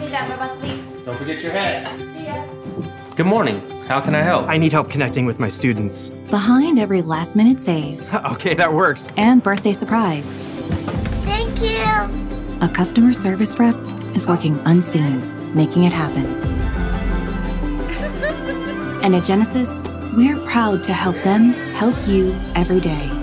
Good job, we're about to leave. Don't forget your hat. See ya. Good morning. How can I help? I need help connecting with my students. Behind every last-minute save. Okay, that works. And birthday surprise. Thank you. A customer service rep is working unseen, making it happen. And at Genesis, we're proud to help them help you every day.